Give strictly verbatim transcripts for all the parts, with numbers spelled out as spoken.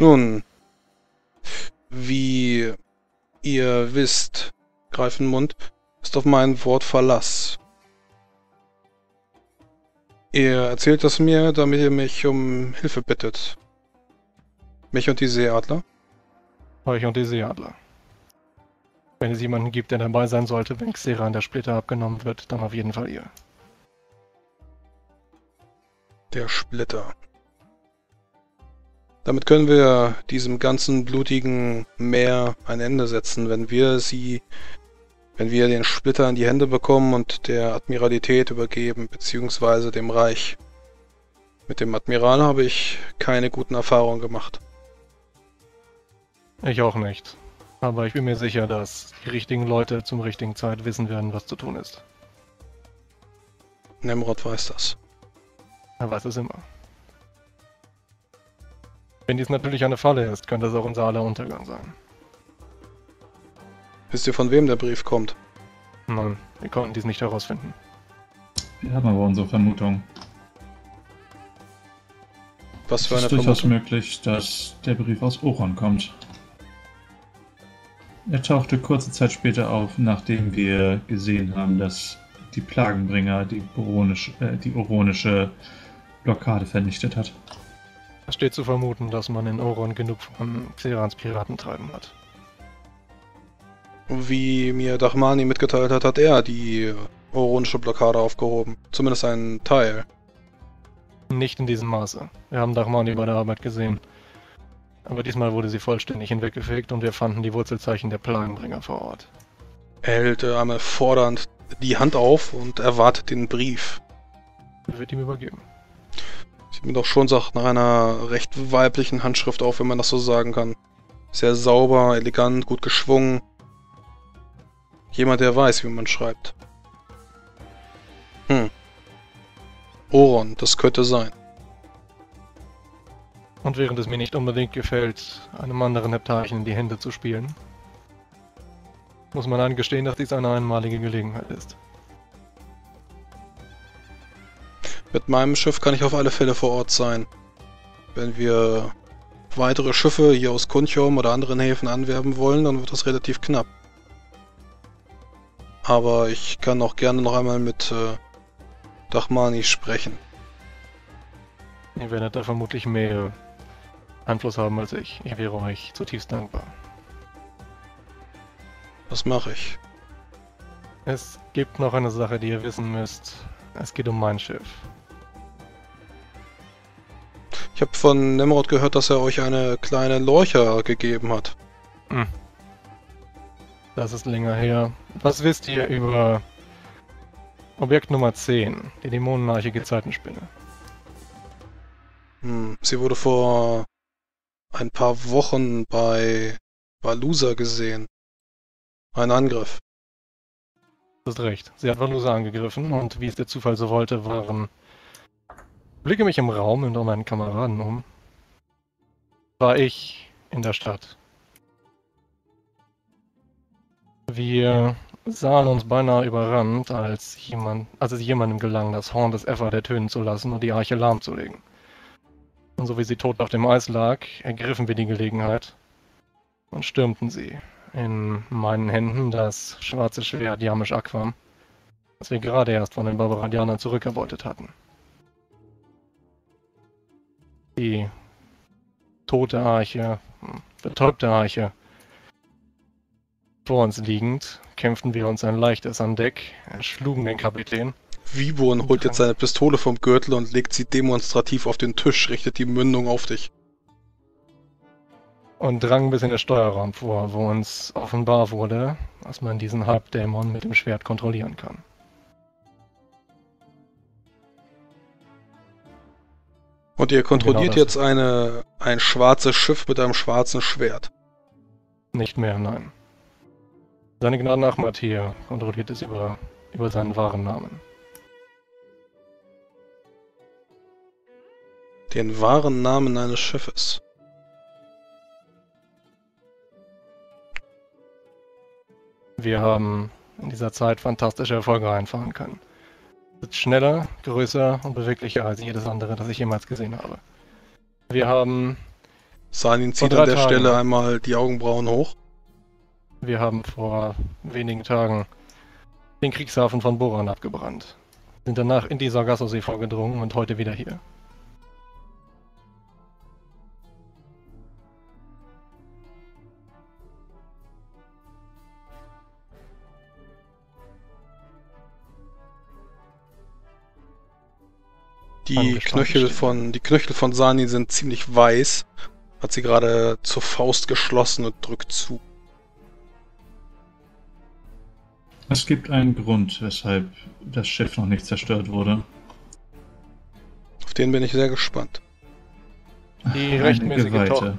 Nun, wie ihr wisst, Greifenmund ist auf mein Wort Verlass. Ihr erzählt das mir, damit ihr mich um Hilfe bittet. Mich und die Seeadler? Euch und die Seeadler. Wenn es jemanden gibt, der dabei sein sollte, wenn Xeran der Splitter abgenommen wird, dann auf jeden Fall ihr. Der Splitter. Damit können wir diesem ganzen blutigen Meer ein Ende setzen, wenn wir sie, wenn wir den Splitter in die Hände bekommen und der Admiralität übergeben, beziehungsweise dem Reich. Mit dem Admiral habe ich keine guten Erfahrungen gemacht. Ich auch nicht. Aber ich bin mir sicher, dass die richtigen Leute zum richtigen Zeit wissen werden, was zu tun ist. Nemrod weiß das. Er weiß es immer. Wenn dies natürlich eine Falle ist, könnte es auch unser aller Untergang sein. Wisst ihr, von wem der Brief kommt? Nein, wir konnten dies nicht herausfinden. Wir haben aber unsere Vermutung. Was für eine Vermutung? Es ist durchaus möglich, dass der Brief aus Oron kommt. Er tauchte kurze Zeit später auf, nachdem wir gesehen haben, dass die Plagenbringer die, Boronisch, äh, die oronische Blockade vernichtet hat. Es steht zu vermuten, dass man in Oron genug von Xerans Piratentreiben hat. Wie mir Dachmani mitgeteilt hat, hat er die oronische Blockade aufgehoben. Zumindest einen Teil. Nicht in diesem Maße. Wir haben Dachmani bei der Arbeit gesehen. Aber diesmal wurde sie vollständig hinweggefegt und wir fanden die Wurzelzeichen der Plagenbringer vor Ort. Er hält einmal fordernd die Hand auf und erwartet den Brief. Er wird ihm übergeben. Sieht mir doch schon, sagt, nach einer recht weiblichen Handschrift auf, wenn man das so sagen kann. Sehr sauber, elegant, gut geschwungen. Jemand, der weiß, wie man schreibt. Hm. Oron, das könnte sein. Und während es mir nicht unbedingt gefällt, einem anderen Heptarchen in die Hände zu spielen, muss man eingestehen, dass dies eine einmalige Gelegenheit ist. Mit meinem Schiff kann ich auf alle Fälle vor Ort sein. Wenn wir weitere Schiffe hier aus Khunchom oder anderen Häfen anwerben wollen, dann wird das relativ knapp. Aber ich kann auch gerne noch einmal mit äh, Dachmani sprechen. Ihr werdet da vermutlich mehr Einfluss haben als ich. Ich wäre euch zutiefst dankbar. Was mache ich? Es gibt noch eine Sache, die ihr wissen müsst. Es geht um mein Schiff. Ich habe von Nemrod gehört, dass er euch eine kleine Lorcher gegeben hat. Hm. Das ist länger her. Was wisst ihr über Objekt Nummer zehn, die dämonenarchige Zeitenspinne? Hm. Sie wurde vor ein paar Wochen bei Valusa gesehen. Ein Angriff. Das ist recht. Sie hat Valusa angegriffen und wie es der Zufall so wollte, waren... Ich blicke mich im Raum und um meinen Kameraden um. War ich in der Stadt. Wir sahen uns beinahe überrannt, als, jemand, als es jemandem gelang, das Horn des Efferd ertönen zu lassen und die Arche lahmzulegen. Und so wie sie tot auf dem Eis lag, ergriffen wir die Gelegenheit und stürmten sie. In meinen Händen das schwarze Schwert Diamisch Aquam, das wir gerade erst von den Borbaradianern zurückerbeutet hatten. Die tote Arche, betäubte Arche. Vor uns liegend kämpften wir uns ein leichtes an Deck, erschlugen den Kapitän. Viborn holt jetzt seine Pistole vom Gürtel und legt sie demonstrativ auf den Tisch, richtet die Mündung auf dich. Und drang bis in den Steuerraum vor, wo uns offenbar wurde, dass man diesen Halbdämon mit dem Schwert kontrollieren kann. Und ihr kontrolliert genau jetzt eine, ein schwarzes Schiff mit einem schwarzen Schwert? Nicht mehr, nein. Seine Gnaden Ahmad hier kontrolliert es über, über seinen wahren Namen. Den wahren Namen eines Schiffes? Wir haben in dieser Zeit fantastische Erfolge einfahren können. Es ist schneller, größer und beweglicher als jedes andere, das ich jemals gesehen habe. Wir haben Sani zieht an der Tagen. Stelle einmal die Augenbrauen hoch. Wir haben vor wenigen Tagen den Kriegshafen von Boran abgebrannt. Sind danach in die Sargassosee vorgedrungen und heute wieder hier. Die Knöchel, von, die Knöchel von Sani sind ziemlich weiß. Hat sie gerade zur Faust geschlossen und drückt zu. Es gibt einen Grund, weshalb das Schiff noch nicht zerstört wurde. Auf den bin ich sehr gespannt. Die rechtmäßige Tochter.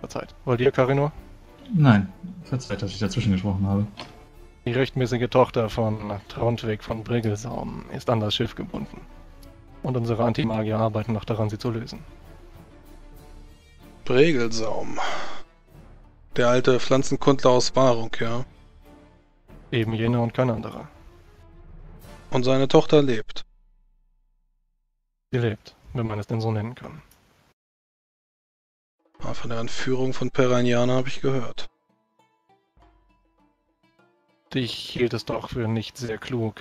Verzeiht. Wollt ihr, Carino? Nein, verzeiht, dass ich dazwischen gesprochen habe. Die rechtmäßige Tochter von Trondwig von Bregelsaum ist an das Schiff gebunden. Und unsere Antimagier arbeiten noch daran, sie zu lösen. Bregelsaum. Der alte Pflanzenkundler aus Warung, ja? Eben jener und kein anderer. Und seine Tochter lebt. Sie lebt, wenn man es denn so nennen kann. Von der Entführung von Peraniana habe ich gehört. Ich hielt es doch für nicht sehr klug,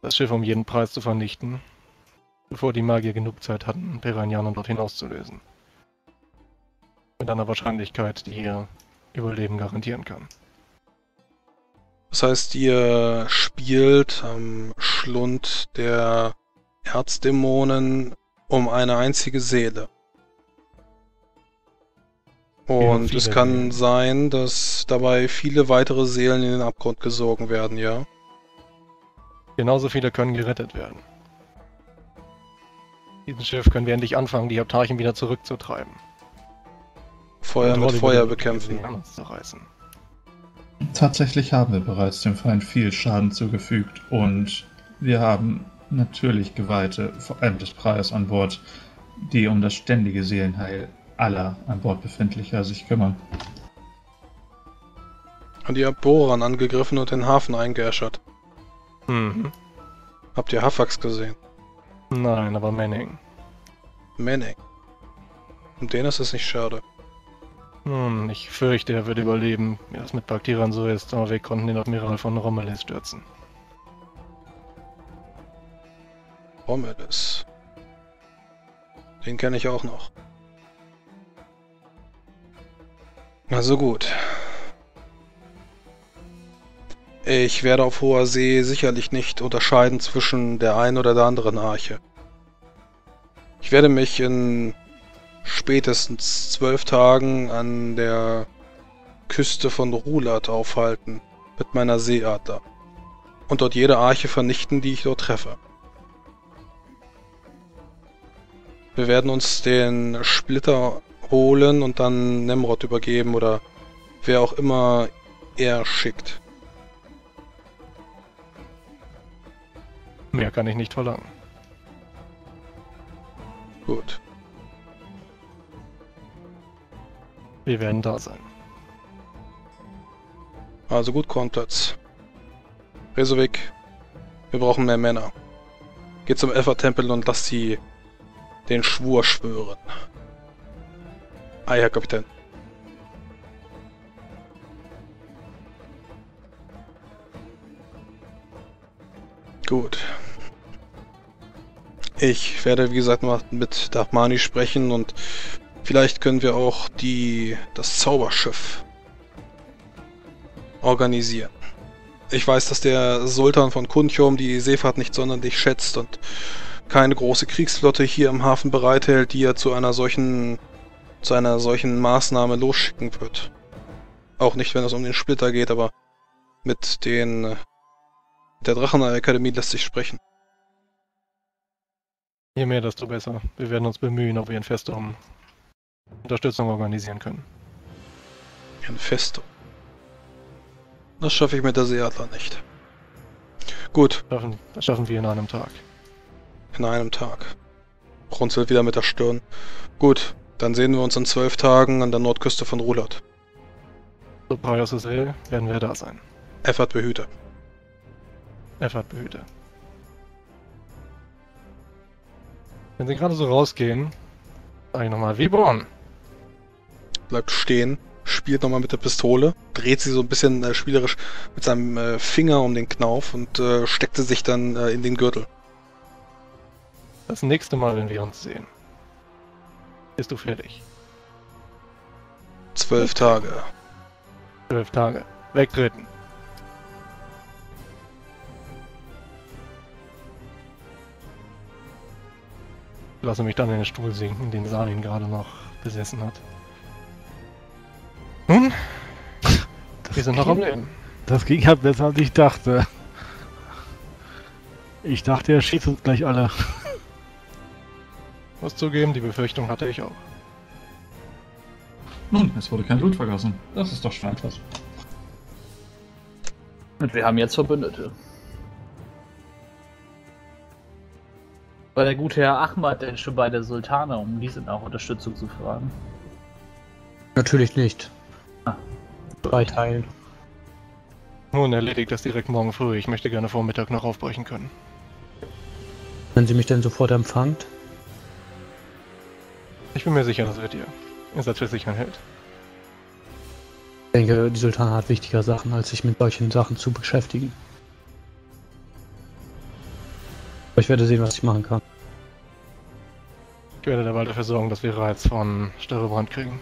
das Schiff um jeden Preis zu vernichten, bevor die Magier genug Zeit hatten, Peranianer dort hinauszulösen. Mit einer Wahrscheinlichkeit, die ihr Überleben garantieren kann. Das heißt, ihr spielt am Schlund der Erzdämonen um eine einzige Seele. Und es kann sein, dass dabei viele weitere Seelen in den Abgrund gesogen werden, ja? Genauso viele können gerettet werden. Diesen Schiff können wir endlich anfangen, die Abtarchen wieder zurückzutreiben. Feuer mit Feuer bekämpfen. Tatsächlich haben wir bereits dem Feind viel Schaden zugefügt und wir haben natürlich Geweihte, vor allem des Preises an Bord, die um das ständige Seelenheil aller an Bord befindlicher sich kümmern. Und ihr habt Boran angegriffen und den Hafen eingeäschert. Mhm. Habt ihr Hafax gesehen? Nein, aber Manning. Manning. Um den ist es nicht schade. Nun, ich fürchte, er wird überleben, wie das mit Bakterien so ist, aber wir konnten den Admiral von Romulus stürzen. Romulus. Den kenne ich auch noch. Also gut. Ich werde auf hoher See sicherlich nicht unterscheiden zwischen der einen oder der anderen Arche. Ich werde mich in spätestens zwölf Tagen an der Küste von Rulat aufhalten mit meiner Seeadler und dort jede Arche vernichten, die ich dort treffe. Wir werden uns den Splitter holen und dann Nemrod übergeben oder wer auch immer er schickt. Mehr kann ich nicht verlangen. Gut. Wir werden da sein. Also gut, Kornplatz. Resovik, wir brauchen mehr Männer. Geht zum Efferd-Tempel und lasst sie den Schwur schwören. Ah, Herr Kapitän. Gut. Ich werde, wie gesagt, mal mit Dachmani sprechen und vielleicht können wir auch die das Zauberschiff organisieren. Ich weiß, dass der Sultan von Khunchom die Seefahrt nicht sonderlich schätzt und keine große Kriegsflotte hier im Hafen bereithält, die er zu einer solchen zu einer solchen Maßnahme losschicken wird. Auch nicht, wenn es um den Splitter geht, aber mit den mit der Drachenakademie lässt sich sprechen. Je mehr, desto besser. Wir werden uns bemühen, ob wir in Festum Unterstützung organisieren können. In Festum. Das schaffe ich mit der Seeadler nicht. Gut. Das schaffen, das schaffen wir in einem Tag. In einem Tag. Runzelt wieder mit der Stirn. Gut. Dann sehen wir uns in zwölf Tagen an der Nordküste von Rulat. So Sargassosee werden wir da sein. Efferd behüte. Efferd behüte. Wenn Sie gerade so rausgehen, Sag ich nochmal, wie Boran. Bleibt stehen, spielt nochmal mit der Pistole, dreht sie so ein bisschen äh, spielerisch mit seinem äh, Finger um den Knauf und äh, steckt sie sich dann äh, in den Gürtel. Das nächste Mal, wenn wir uns sehen, bist du fertig. Zwölf Tage. Zwölf Tage. Wegtreten. Ich lasse mich dann in den Stuhl sinken, den Sani gerade noch besessen hat. Nun, das wir sind ging, noch am Leben. Das ging halt besser, als ich dachte. Ich dachte, er schießt uns gleich alle. Muss zugeben, die Befürchtung hatte ich auch. Nun, es wurde kein Blut vergossen. Das ist doch schon etwas. Und wir haben jetzt Verbündete. Weil der gute Herr Ahmad denn schon bei der Sultana, um diese nach Unterstützung zu fragen? Natürlich nicht. Ah. Drei Teilen. Nun, erledigt das direkt morgen früh. Ich möchte gerne vor Mittag noch aufbrechen können. Wenn sie mich denn sofort empfangt? Ich bin mir sicher, das wird ihr. Ihr seid für sich ein Held. Ich denke, die Sultana hat wichtiger Sachen, als sich mit solchen Sachen zu beschäftigen. Aber ich werde sehen, was ich machen kann. Ich werde dabei dafür sorgen, dass wir Reiz von Störtebrand kriegen.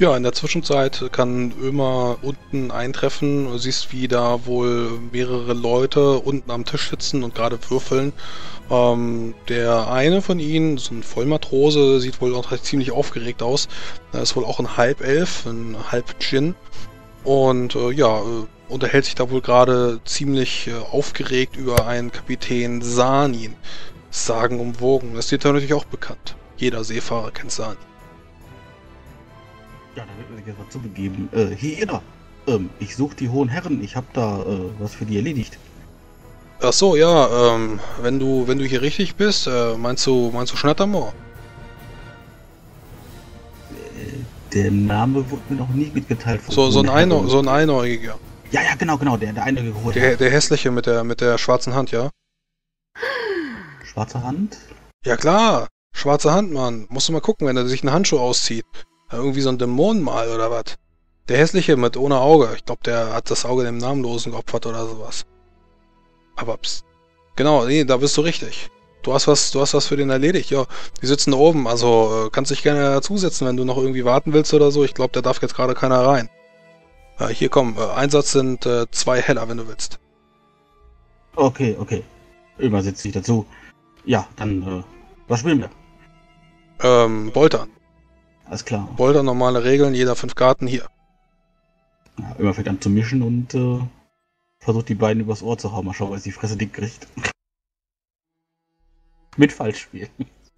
Ja, in der Zwischenzeit kann Ömer unten eintreffen. Du siehst, wie da wohl mehrere Leute unten am Tisch sitzen und gerade würfeln. Ähm, der eine von ihnen, so ein Vollmatrose, sieht wohl auch ziemlich aufgeregt aus. Er ist wohl auch ein Halbelf, ein Halb-Djinn. Und äh, ja, unterhält sich da wohl gerade ziemlich äh, aufgeregt über einen Kapitän Sani. Sagenumwogen. Das ist dir natürlich auch bekannt. Jeder Seefahrer kennt Sani. Ja, da wird mir gerade zugegeben. Äh, hier, jeder. Ähm, ich suche die hohen Herren. Ich habe da äh, was für die erledigt. Ach so, ja, ähm, wenn du, wenn du hier richtig bist, äh, meinst du, meinst du Schnattermoor? Der Name wurde mir noch nie mitgeteilt. So, so ein Einäugiger. So ein Einäugiger. Ja, ja, genau, genau, der, der Einäugige hohe Herr. Der, der hässliche mit der, mit der schwarzen Hand, ja? Schwarze Hand? Ja klar, schwarze Hand, Mann. Musst du mal gucken, wenn er sich einen Handschuh auszieht. Irgendwie so ein Dämonenmal oder was? Der hässliche mit ohne Auge. Ich glaube, der hat das Auge dem Namenlosen geopfert oder sowas. Aber pst. Genau, nee, da bist du richtig. Du hast was, du hast was für den erledigt. Ja, die sitzen da oben. Also kannst dich gerne dazusetzen, wenn du noch irgendwie warten willst oder so. Ich glaube, da darf jetzt gerade keiner rein. Äh, hier komm, äh, Einsatz sind äh, zwei Heller, wenn du willst. Okay, okay. Übersetzt dich dazu. Ja, dann äh, was spielen wir? Ähm, Bolter. Alles klar. Bolter, normale Regeln, jeder fünf Karten hier. Ja, immer fängt an zu mischen und äh, versucht die beiden übers Ohr zu hauen. Mal schauen, weil sie die Fresse dick kriegt. Mit Falschspiel.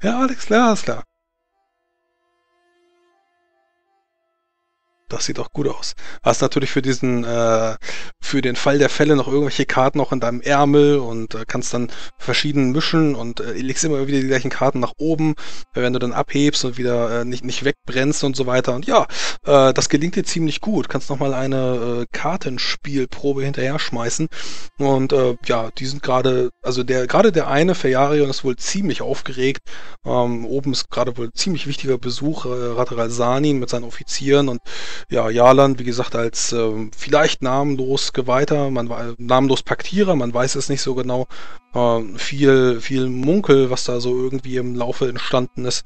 Ja, alles klar, alles klar. Das sieht auch gut aus. Hast natürlich für diesen, äh, für den Fall der Fälle noch irgendwelche Karten auch in deinem Ärmel und äh, kannst dann verschieden mischen und äh, legst immer wieder die gleichen Karten nach oben, wenn du dann abhebst und wieder äh, nicht, nicht wegbrennst und so weiter. Und ja, äh, das gelingt dir ziemlich gut. Kannst nochmal eine äh, Kartenspielprobe hinterher schmeißen. Und äh, ja, die sind gerade, also der gerade der eine, Feriarion, ist wohl ziemlich aufgeregt. Ähm, oben ist gerade wohl ziemlich wichtiger Besuch, äh, Ratharal Sanin mit seinen Offizieren und ja, Jarland, wie gesagt, als ähm, vielleicht namenlos Geweihter, man war namenlos Paktierer, man weiß es nicht so genau. Ähm, viel, viel Munkel, was da so irgendwie im Laufe entstanden ist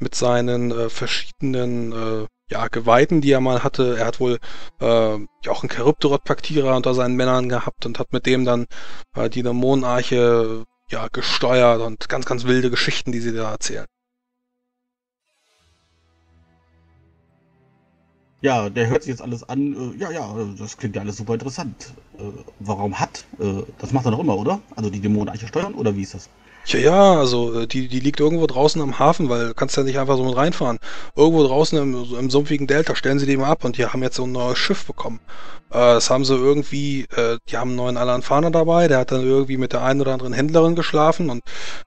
mit seinen äh, verschiedenen äh, ja, Geweihten, die er mal hatte. Er hat wohl äh, ja auch einen Charybdorot-Paktierer unter seinen Männern gehabt und hat mit dem dann äh, die Dämonenarche ja, gesteuert und ganz, ganz wilde Geschichten, die sie da erzählen. Ja, der hört sich jetzt alles an. Ja, ja, das klingt ja alles super interessant. Warum hat? Das macht er doch immer, oder? Also die Dämonenarche steuern, oder wie ist das? Ja, ja, also die, die liegt irgendwo draußen am Hafen, weil du kannst ja nicht einfach so mit reinfahren. Irgendwo draußen im, im sumpfigen Delta stellen sie die mal ab und die haben jetzt so ein neues Schiff bekommen. Äh, das haben sie irgendwie, äh, die haben einen neuen Alanfaner dabei, der hat dann irgendwie mit der einen oder anderen Händlerin geschlafen und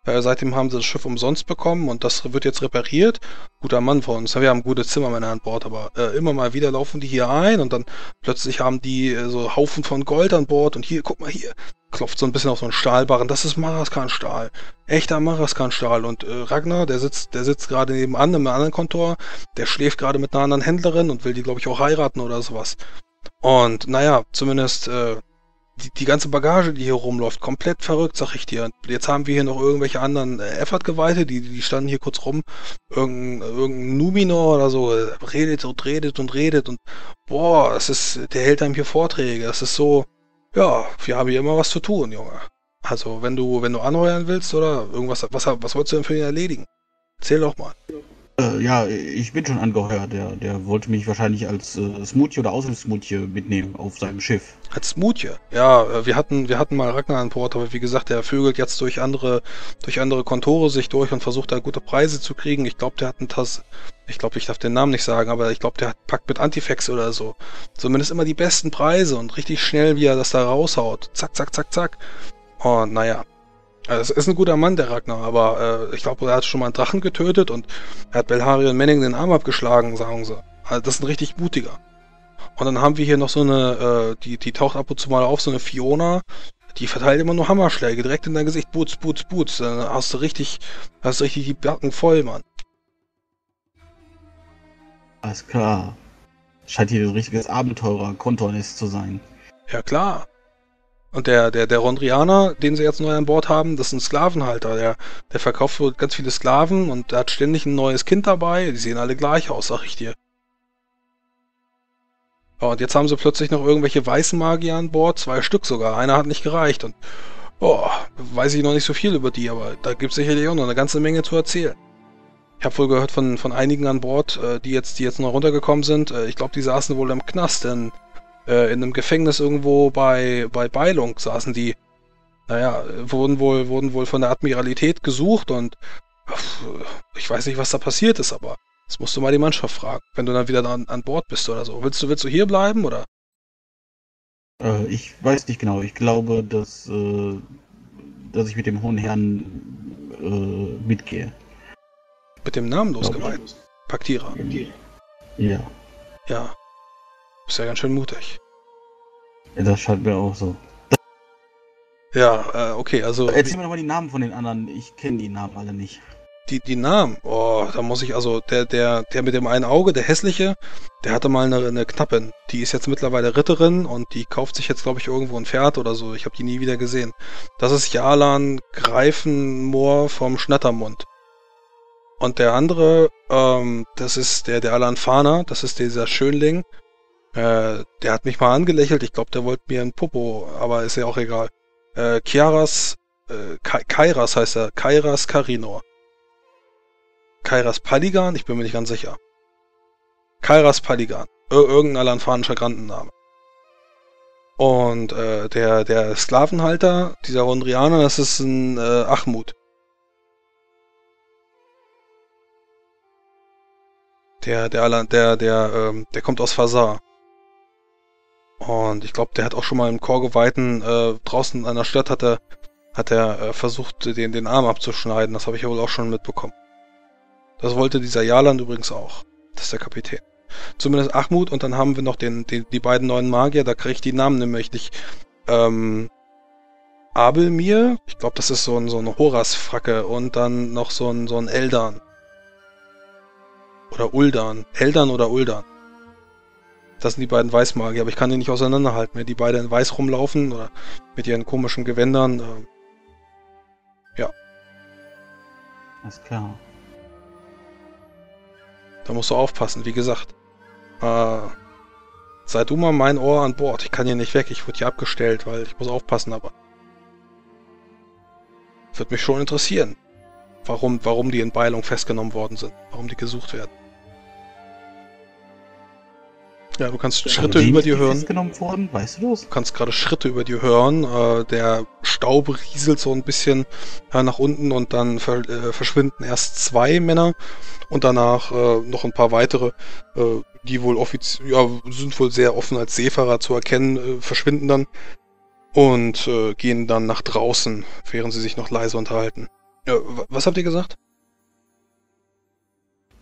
äh, seitdem haben sie das Schiff umsonst bekommen und das wird jetzt repariert. Guter Mann von uns, wir haben gute Zimmermänner an Bord, aber äh, immer mal wieder laufen die hier ein und dann plötzlich haben die äh, so Haufen von Gold an Bord und hier, guck mal hier. Klopft so ein bisschen auf so einen Stahlbarren. Das ist Maraskan-Stahl. Echter Maraskan-Stahl. Und äh, Ragnar, der sitzt der sitzt gerade nebenan in einem anderen Kontor. Der schläft gerade mit einer anderen Händlerin und will die, glaube ich, auch heiraten oder sowas. Und naja, zumindest äh, die, die ganze Bagage, die hier rumläuft, komplett verrückt, sag ich dir. Jetzt haben wir hier noch irgendwelche anderen äh, Efferd-Geweihte, die, die standen hier kurz rum. Irgendein, irgendein Numinor oder so. Äh, redet und redet und redet. Und boah, das ist, der hält einem hier Vorträge. Das ist so... Ja, wir haben hier immer was zu tun, Junge. Also, wenn du, wenn du anheuern willst oder irgendwas, was, was wolltest du denn für ihn erledigen? Erzähl doch mal. Äh, ja, ich bin schon angeheuert. Der, der wollte mich wahrscheinlich als äh, Smoothie oder Außensmoothie mitnehmen auf seinem Schiff. Als Smoothie? Ja, wir hatten, wir hatten mal Ragnar an Bord, aber wie gesagt, der vögelt jetzt durch andere, durch andere Kontore sich durch und versucht da gute Preise zu kriegen. Ich glaube, der hat einen Tass... Ich glaube, ich darf den Namen nicht sagen, aber ich glaube, der hat einen Pakt mit Antifex oder so. Zumindest immer die besten Preise und richtig schnell, wie er das da raushaut. Zack, zack, zack, zack. Und naja. Also es ist ein guter Mann, der Ragnar, aber äh, ich glaube, er hat schon mal einen Drachen getötet und er hat Belhari und Manning den Arm abgeschlagen, sagen sie. Also das ist ein richtig mutiger. Und dann haben wir hier noch so eine, äh, die, die taucht ab und zu mal auf, so eine Fiona. Die verteilt immer nur Hammerschläge direkt in dein Gesicht. Boots, Boots, Boots. Dann hast du richtig, hast du richtig die Backen voll, Mann. Alles klar. Scheint hier ein richtiges Abenteurer-Kontornest zu sein. Ja, klar. Und der, der, der Rondrianer, den sie jetzt neu an Bord haben, das ist ein Sklavenhalter. Der, der verkauft ganz viele Sklaven und der hat ständig ein neues Kind dabei. Die sehen alle gleich aus, sag ich dir. Ja, und jetzt haben sie plötzlich noch irgendwelche weißen Magier an Bord. Zwei Stück sogar. Einer hat nicht gereicht. Und oh, weiß ich noch nicht so viel über die, aber da gibt es sicherlich auch noch eine ganze Menge zu erzählen. Ich habe wohl gehört von, von einigen an Bord, äh, die jetzt die jetzt noch runtergekommen sind. Äh, ich glaube, die saßen wohl im Knast, denn äh, in einem Gefängnis irgendwo bei, bei Beilung saßen die. Naja, wurden wohl, wurden wohl von der Admiralität gesucht und ich weiß nicht, was da passiert ist, aber das musst du mal die Mannschaft fragen, wenn du dann wieder an, an Bord bist oder so. Willst du, willst du hier bleiben, oder? Äh, ich weiß nicht genau. Ich glaube, dass, äh, dass ich mit dem hohen Herrn äh, mitgehe. Mit dem Namen losgemeint. Paktierer. Ja. Ja. Ist ja ganz schön mutig. Ja, das scheint mir auch so. Ja, äh, okay, also... Erzähl mir doch mal die Namen von den anderen. Ich kenne die Namen alle nicht. Die, die Namen? Oh, da muss ich also... Der, der, der mit dem einen Auge, der hässliche, der hatte mal eine, eine Knappin. Die ist jetzt mittlerweile Ritterin und die kauft sich jetzt, glaube ich, irgendwo ein Pferd oder so. Ich habe die nie wieder gesehen. Das ist Jalan Greifenmoor vom Schnattermund. Und der andere, ähm, das ist der, der Alanfaner, das ist dieser Schönling. Äh, der hat mich mal angelächelt, ich glaube, der wollte mir ein Popo, aber ist ja auch egal. Äh, Kairas, äh, Kairas heißt er, Kairas Karinor. Kairas Paligan, ich bin mir nicht ganz sicher. Kairas Paligan, Ir irgendein alanfanischer Grandenname. Und äh, der, der Sklavenhalter, dieser Rondrianer, das ist ein äh, Achmut. Der, der, der, der, ähm, der kommt aus Fasar. Und ich glaube, der hat auch schon mal im Chorgeweihten äh, draußen an der Stadt hat er, hat er äh, versucht, den, den Arm abzuschneiden. Das habe ich ja wohl auch schon mitbekommen. Das wollte dieser Jalan übrigens auch. Das ist der Kapitän. Zumindest Achmut und dann haben wir noch den, den, die beiden neuen Magier. Da kriege ich die Namen nämlich nicht. Ähm, Abelmir, ich glaube, das ist so ein, so ein Horas-Fracke und dann noch so ein, so ein Eldan. Oder Uldan. Eldan oder Uldan. Das sind die beiden Weißmagier, aber ich kann die nicht auseinanderhalten, wenn die beide in Weiß rumlaufen oder mit ihren komischen Gewändern. Ähm, ja. Alles klar. Da musst du aufpassen, wie gesagt. Äh, sei du mal mein Ohr an Bord. Ich kann hier nicht weg, ich wurde hier abgestellt, weil ich muss aufpassen, aber... Wird mich schon interessieren. Warum, warum die in Beilung festgenommen worden sind, warum die gesucht werden. Ja, du kannst Schritte über dir hören. Festgenommen worden, weißt du das? Du kannst gerade Schritte über dir hören. Äh, der Staub rieselt so ein bisschen äh, nach unten und dann ver äh, verschwinden erst zwei Männer und danach äh, noch ein paar weitere, äh, die wohl offiziell, ja, sind wohl sehr offen als Seefahrer zu erkennen, äh, verschwinden dann und äh, gehen dann nach draußen, während sie sich noch leise unterhalten. Äh, was habt ihr gesagt?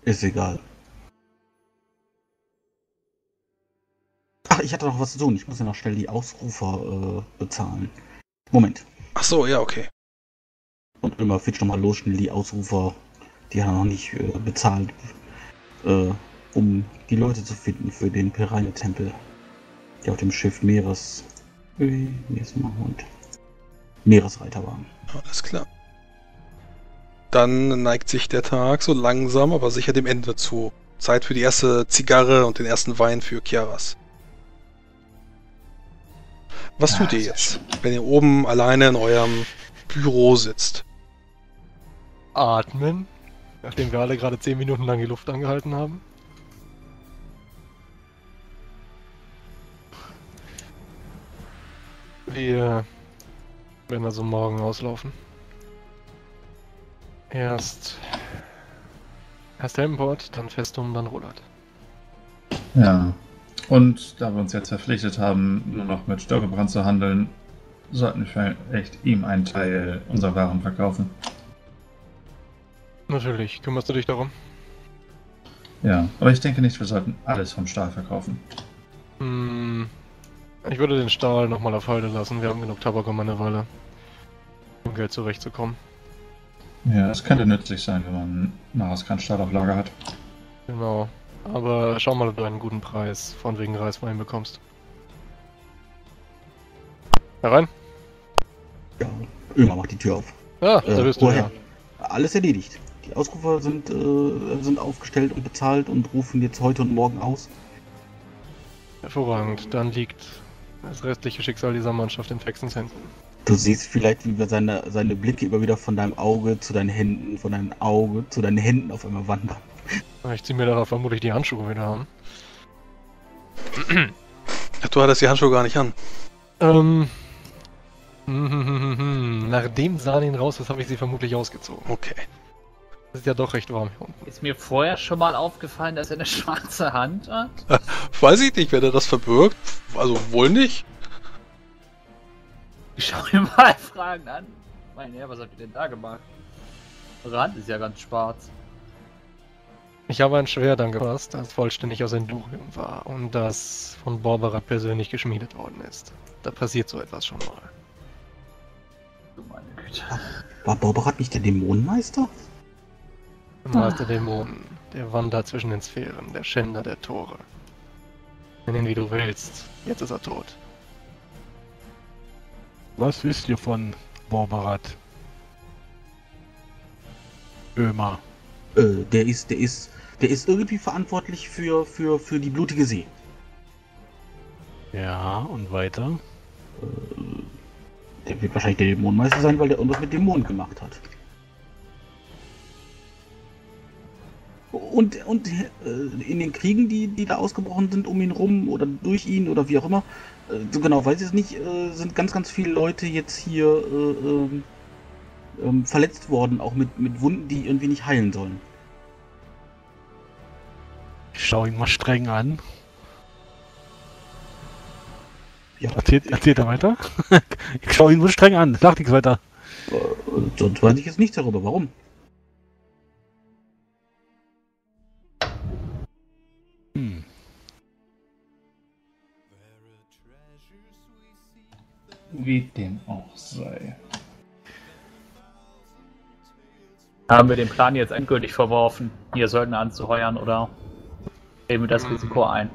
Ist egal. Ach, ich hatte noch was zu tun. Ich muss ja noch schnell die Ausrufer äh, bezahlen. Moment. Ach so, ja, okay. Und immer fitsch nochmal los, schnell die Ausrufer, die haben noch nicht äh, bezahlt, äh, um die Leute zu finden für den Peraniana-Tempel, die auf dem Schiff Meeres... Äh, Hund. Meeresreiter waren. Alles klar. Dann neigt sich der Tag so langsam, aber sicher dem Ende zu. Zeit für die erste Zigarre und den ersten Wein für Kairas. Was tut ihr jetzt, wenn ihr oben alleine in eurem Büro sitzt? Atmen, nachdem wir alle gerade zehn Minuten lang die Luft angehalten haben. Wir werden also morgen auslaufen. Erst... Erst Helmport, dann Festum, dann Rulat. Ja. Und da wir uns jetzt verpflichtet haben, nur noch mit Störtebrand zu handeln, sollten wir echt ihm einen Teil unserer Waren verkaufen. Natürlich. Kümmerst du dich darum? Ja, aber ich denke nicht, wir sollten alles vom Stahl verkaufen. Hm, ich würde den Stahl nochmal auf Halde lassen. Wir haben genug Tabak um eine Weile, um Geld zurechtzukommen. Ja, das könnte nützlich sein, wenn man Maraskan-Stahl auf Lager hat. Genau. Aber schau mal, ob du einen guten Preis von wegen Reiswein bekommst. Herein? Ja, Ömer macht die Tür auf. Ah, äh, da bist du, ja. Alles erledigt. Die Ausrufer sind, äh, sind aufgestellt und bezahlt und rufen jetzt heute und morgen aus. Hervorragend. Dann liegt das restliche Schicksal dieser Mannschaft in Fexens Händen. Du siehst vielleicht, wie wir seine, seine Blicke immer wieder von deinem Auge zu deinen Händen, von deinem Auge zu deinen Händen auf einmal wandern. Ich zieh mir darauf vermutlich die Handschuhe wieder an. Ach, du hattest die Handschuhe gar nicht an. Ähm. Nachdem Sani raus ist, habe ich sie vermutlich ausgezogen. Okay. Das ist ja doch recht warm hier unten. Ist mir vorher schon mal aufgefallen, dass er eine schwarze Hand hat? Weiß ich nicht, wenn er das verbirgt. Also wohl nicht. Ich schaue mir mal Fragen an. Mein Herr, was habt ihr denn da gemacht? Eure Hand ist ja ganz schwarz. Ich habe ein Schwert angepasst, das vollständig aus Endurium war und das von Borbarad persönlich geschmiedet worden ist. Da passiert so etwas schon mal. Du meine Güte. War Borbarad nicht der Dämonenmeister? Meister ah. Dämonen, der Wanderer zwischen den Sphären, der Schänder der Tore. Nenn ihn wie du willst, jetzt ist er tot. Was wisst ihr von Borbarad? Ömer. Äh, der ist, der ist, der ist irgendwie verantwortlich für, für, für die blutige See. Ja, und weiter? Äh, der wird wahrscheinlich der Dämonenmeister sein, weil der irgendwas mit Dämonen gemacht hat. Und, und äh, in den Kriegen, die, die da ausgebrochen sind, um ihn rum oder durch ihn oder wie auch immer, äh, so genau weiß ich es nicht, äh, sind ganz, ganz viele Leute jetzt hier, äh, äh, Ähm, verletzt worden, auch mit, mit Wunden, die irgendwie nicht heilen sollen. Ich schaue ihn mal streng an. Ja. Erzählt, erzählt er weiter? Ich schaue ihn wohl streng an, sagt nichts weiter. Äh, sonst weiß ich jetzt nichts darüber, warum. Hm. Wie dem auch sei. Haben wir den Plan jetzt endgültig verworfen, hier Söldner anzuheuern, oder nehmen wir das Risiko ein?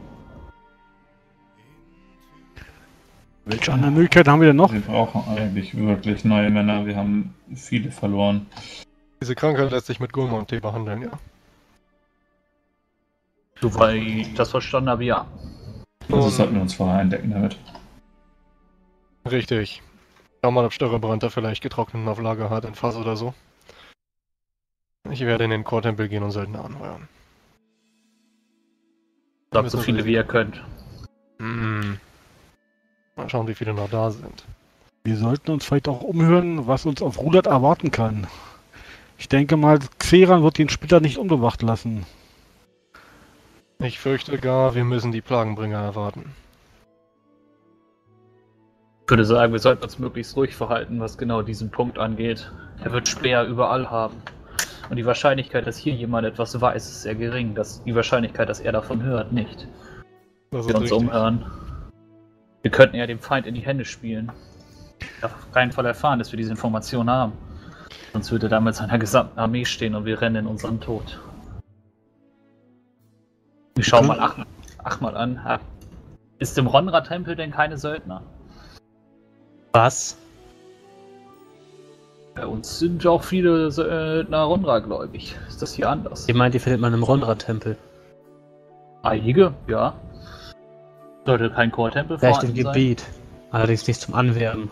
Welche andere Möglichkeit haben wir denn noch? Wir brauchen eigentlich wirklich neue Männer, wir haben viele verloren. Diese Krankheit lässt sich mit Gulma-Tee behandeln, ja. So, weil ich das verstanden habe, ja. Also sollten wir uns vorher eindecken damit. Richtig. Schau mal, ob Störtebrand da vielleicht getrockneten auf Lager hat, in Fass oder so. Ich werde in den Chortempel gehen und Söldner anheuern. Sagt so viele, wie ihr könnt. Hm. Mal schauen, wie viele noch da sind. Wir sollten uns vielleicht auch umhören, was uns auf Rulat erwarten kann. Ich denke mal, Xeran wird den Splitter nicht unbewacht lassen. Ich fürchte gar, wir müssen die Plagenbringer erwarten. Ich würde sagen, wir sollten uns möglichst ruhig verhalten, was genau diesen Punkt angeht. Er wird Speer überall haben. Und die Wahrscheinlichkeit, dass hier jemand etwas weiß, ist sehr gering. Das, die Wahrscheinlichkeit, dass er davon hört, nicht. Das wir uns umhören. Wir könnten eher dem Feind in die Hände spielen. Ich darf auf keinen Fall erfahren, dass wir diese Information haben. Sonst würde er da mit seiner gesamten Armee stehen und wir rennen in unseren Tod. Wir schauen mal achtmal acht mal an. Ist im Ronra-Tempel denn keine Söldner? Was? Bei uns sind auch viele Söldner Ronra gläubig. Ist das hier anders? Ihr meint, die findet man im Ronra-Tempel? Einige, ja. Sollte kein Chortempel vorhanden sein. Vielleicht im Gebiet. Allerdings nicht zum Anwerben.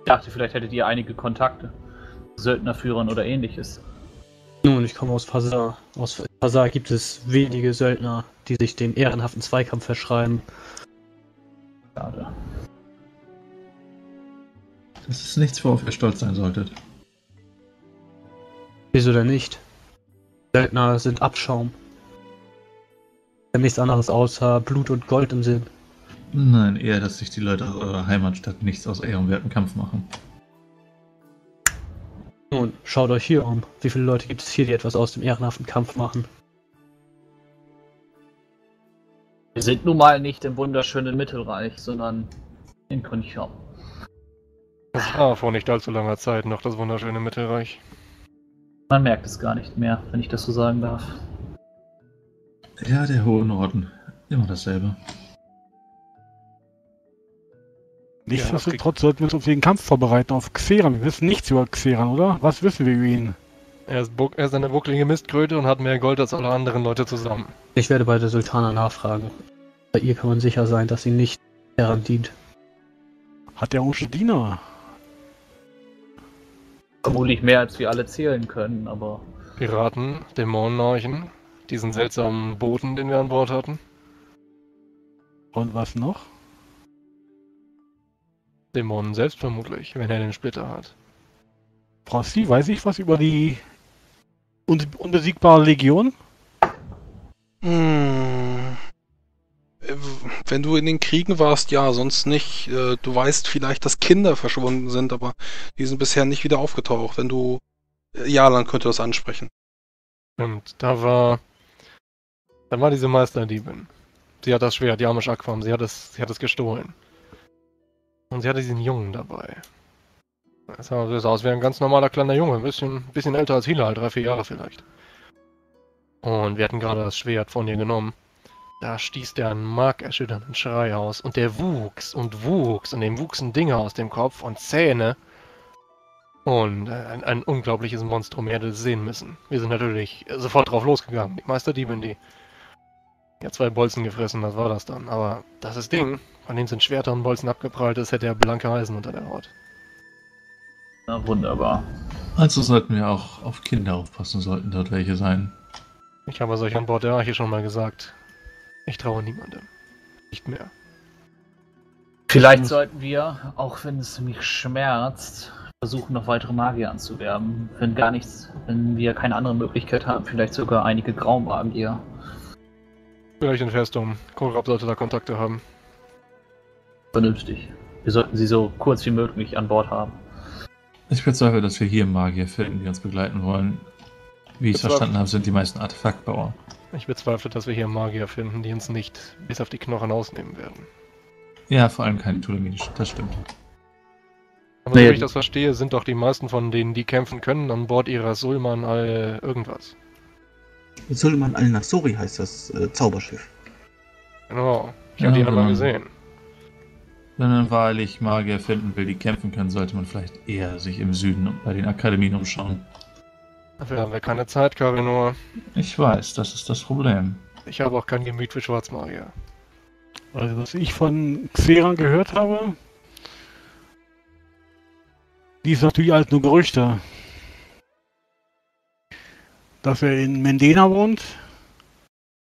Ich dachte, vielleicht hättet ihr einige Kontakte. Söldnerführern oder ähnliches. Nun, ich komme aus Fasar. Aus Fasar gibt es wenige Söldner, die sich dem ehrenhaften Zweikampf verschreiben. Schade. Das ist nichts, worauf ihr stolz sein solltet. Wieso denn nicht? Söldner sind Abschaum. Wir haben nichts anderes außer Blut und Gold im Sinn. Nein, eher, dass sich die Leute aus eurer Heimatstadt nichts aus ehrenwerten Kampf machen. Nun, schaut euch hier um. Wie viele Leute gibt es hier, die etwas aus dem ehrenhaften Kampf machen? Wir sind nun mal nicht im wunderschönen Mittelreich, sondern in Khunchom. Das war vor nicht allzu langer Zeit noch das wunderschöne Mittelreich. Man merkt es gar nicht mehr, wenn ich das so sagen darf. Ja, der hohe Norden. Immer dasselbe. Nichtsdestotrotz sollten wir uns auf den Kampf vorbereiten, auf Xeran. Wir wissen nichts über Xeran, oder? Was wissen wir über ihn? Er ist, er ist eine wucklige Mistkröte und hat mehr Gold als alle anderen Leute zusammen. Ich werde bei der Sultana nachfragen. Bei ihr kann man sicher sein, dass sie nicht daran dient. Hat der Usche Diener? Vermutlich mehr, als wir alle zählen können, aber... Piraten, Dämonenarchen, diesen seltsamen Boten, den wir an Bord hatten. Und was noch? Dämonen selbst vermutlich, wenn er den Splitter hat. Frosty, weiß ich was über die un unbesiegbare Legion? Hm. Wenn du in den Kriegen warst, ja, sonst nicht. Du weißt vielleicht, dass Kinder verschwunden sind, aber die sind bisher nicht wieder aufgetaucht. Wenn du... Ja, dann könnte das ansprechen. Und da war... Da war diese Meisterdiebin. Sie hat das Schwert, Diamisch Aquam, sie hat es, sie hat es gestohlen. Und sie hatte diesen Jungen dabei. Das sah so aus wie ein ganz normaler kleiner Junge, ein bisschen, bisschen älter als Hila, drei, vier Jahre vielleicht. Und wir hatten gerade das Schwert von ihr genommen. Da stieß der einen markerschütternden Schrei aus und der wuchs und wuchs und dem wuchsen Dinge aus dem Kopf und Zähne. Und ein, ein unglaubliches Monstrum, ihr hättet es sehen müssen. Wir sind natürlich sofort drauf losgegangen, die Meisterdiebin, die... Ja, zwei Bolzen gefressen, das war das dann. Aber das ist Ding, von dem sind Schwerter und Bolzen abgeprallt, das hätte er blanke Eisen unter der Haut. Na wunderbar. Also sollten wir auch auf Kinder aufpassen, sollten dort welche sein. Ich habe es euch an Bord der Arche schon mal gesagt. Ich traue niemandem. Nicht mehr. Vielleicht sollten wir, auch wenn es mich schmerzt, versuchen, noch weitere Magier anzuwerben. Wenn gar nichts, wenn wir keine andere Möglichkeit haben, vielleicht sogar einige Graumagier. Vielleicht in Festum. Korab sollte da Kontakte haben. Vernünftig. Wir sollten sie so kurz wie möglich an Bord haben. Ich bezweifle, dass wir hier Magier finden, die uns begleiten wollen. Wie ich es verstanden habe, sind die meisten Artefaktbauer. Ich bezweifle, dass wir hier Magier finden, die uns nicht bis auf die Knochen ausnehmen werden. Ja, vor allem keine Ptolemidischen, das stimmt. Aber nee. So wie ich das verstehe, sind doch die meisten von denen, die kämpfen können, an Bord ihrer Sulman all irgendwas. Sulman al-Nasuri heißt das äh, Zauberschiff. Genau, ich habe ja, die einmal genau. gesehen. Wenn man wahrlich Magier finden will, die kämpfen können, sollte man vielleicht eher sich im Süden bei den Akademien umschauen. Dafür haben wir keine Zeit, Karinor. Ich weiß, das ist das Problem. Ich habe auch kein Gemüt für Schwarzmagier. Also, was ich von Xeran gehört habe, die ist natürlich halt nur Gerüchte. Dass er in Mendena wohnt,